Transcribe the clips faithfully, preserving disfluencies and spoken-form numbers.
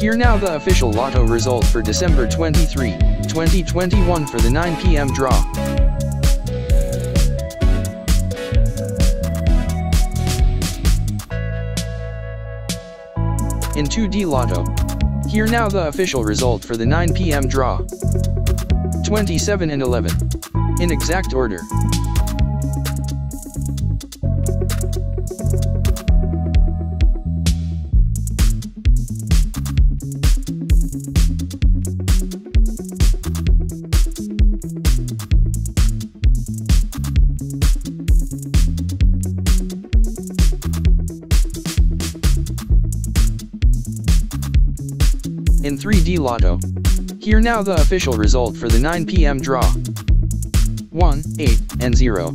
Here now the official lotto results for December twenty-third, twenty twenty-one for the nine p m draw. In two D Lotto. Here now the official result for the nine p m draw. twenty-seven and eleven. In exact order. In three D Lotto. Here now the official result for the nine p m draw. one, eight, and zero.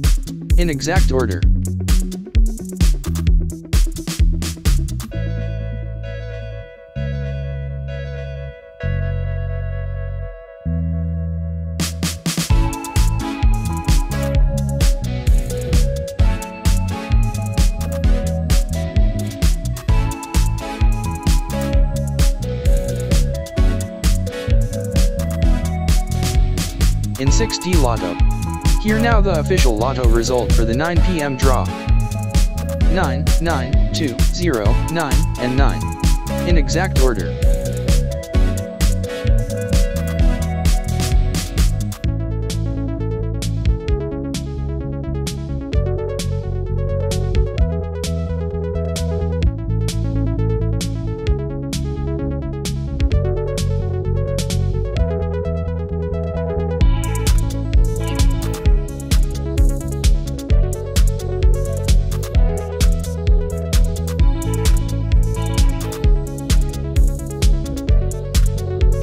In exact order. In six D Lotto. Here now the official lotto result for the nine p m draw. nine, nine, two, zero, nine, and nine. In exact order.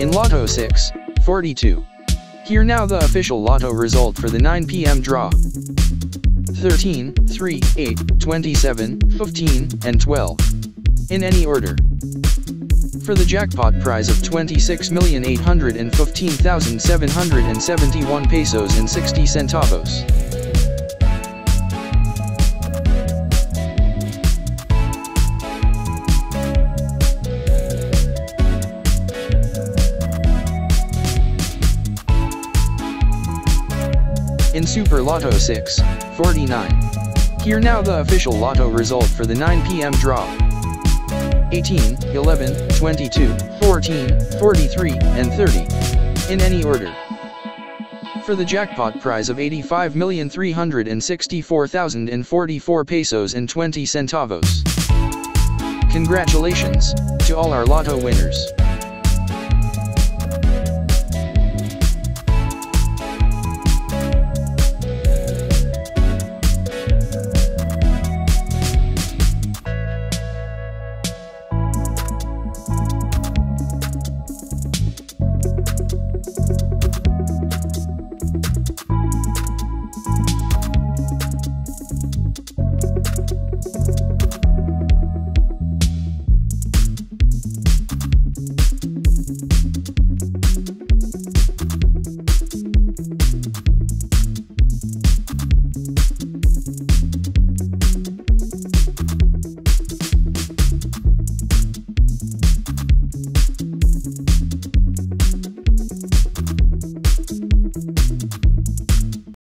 In Lotto six forty-two. Here now the official lotto result for the nine p m draw. thirteen, three, eight, twenty-seven, fifteen, and twelve. In any order. For the jackpot prize of twenty-six million eight hundred fifteen thousand seven hundred seventy-one pesos and sixty centavos. In Super Lotto six forty-nine. Here now the official lotto result for the nine p m draw. eighteen, eleven, twenty-two, fourteen, forty-three, and thirty. In any order. For the jackpot prize of eighty-five million three hundred sixty-four thousand forty-four pesos and twenty centavos. Congratulations to all our lotto winners.